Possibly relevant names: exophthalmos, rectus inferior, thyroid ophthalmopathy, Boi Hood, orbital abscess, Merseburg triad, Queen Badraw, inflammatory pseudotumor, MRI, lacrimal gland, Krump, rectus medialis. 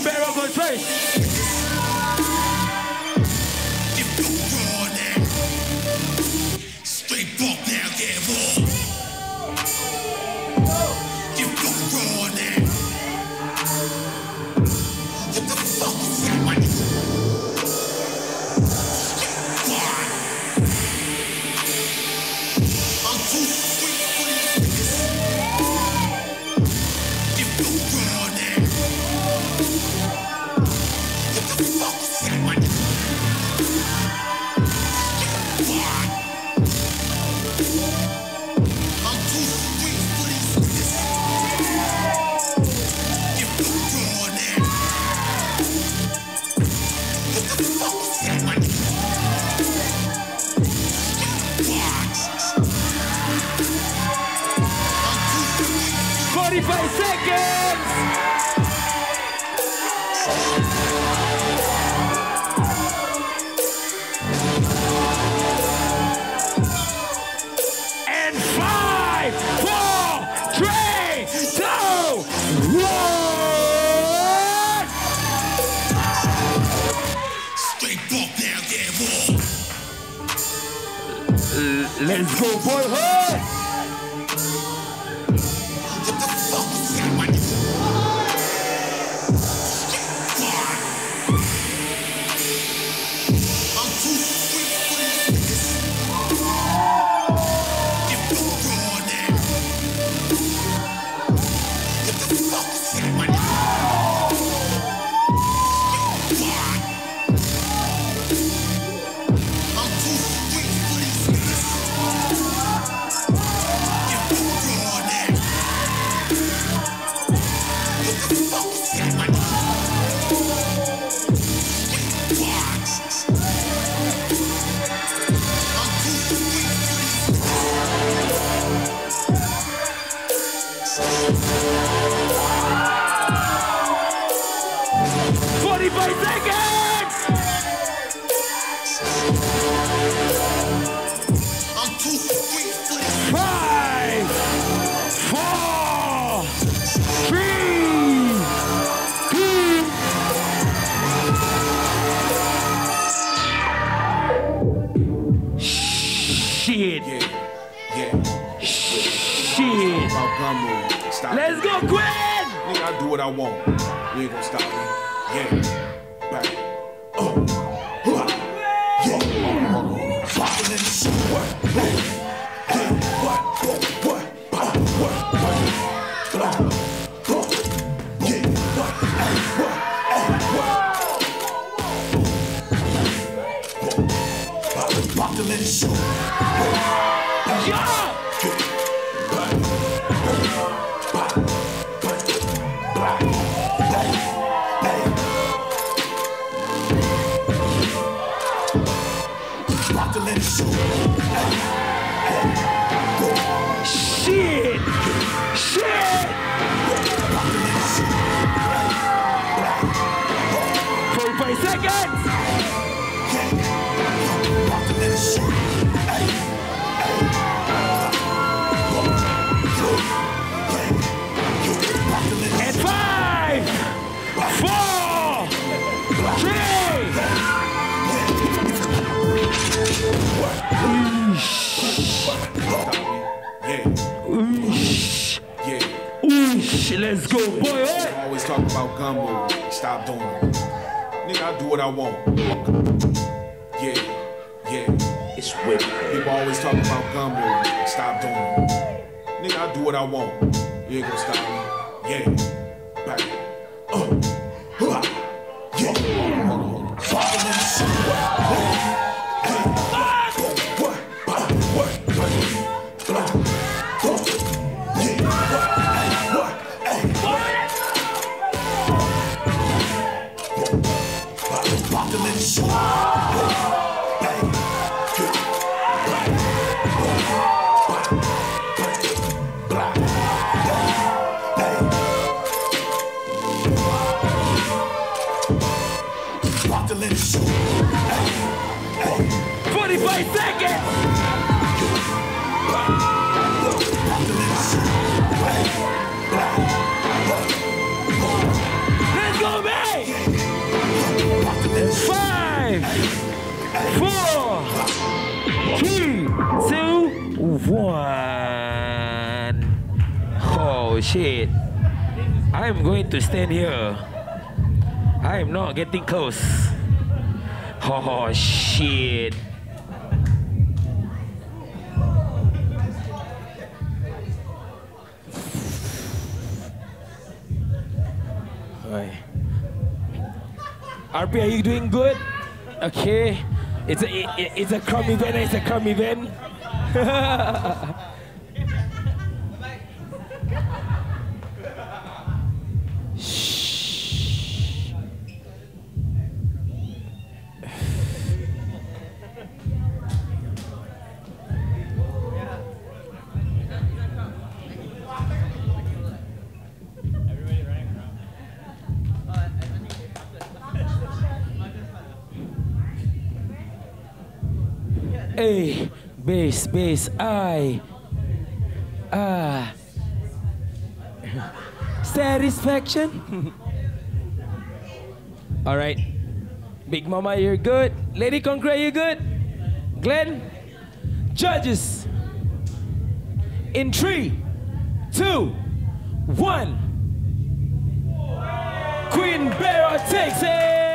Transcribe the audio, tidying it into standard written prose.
Queen Badraw goes first. Let's go, Boi Hood! What the fuck is that, my nigga? I'm too sweet for these niggas. Get broke on that. What the fuck is that, my nigga? I'm too sweet for these niggas. Let's go, Queen! Nigga, I do what I want. You ain't gonna stop me. Yeah. Back. Oh. Yeah. Poppin' in the show. Let's go, Boi Hood! I always talk about gumbo. Stop doing it. Nigga, I do what I want. Yeah, yeah. It's weird. People always talk about gumbo. Stop doing it. Nigga, I do what I want. You ain't gonna stop me. Yeah. Back. Yeah. 5, 4, 3, 2, 1. Oh shit, I'm going to stand here. I'm not getting close. Oh shit. RP, are you doing good? Okay. It's a Krump event, it's a Krump event. Shh. Hey. Base, satisfaction. All right, Big Mama, you're good. Lady Conqueror, you're good. Glenn, judges. In 3, 2, 1. Queen Badraw takes it.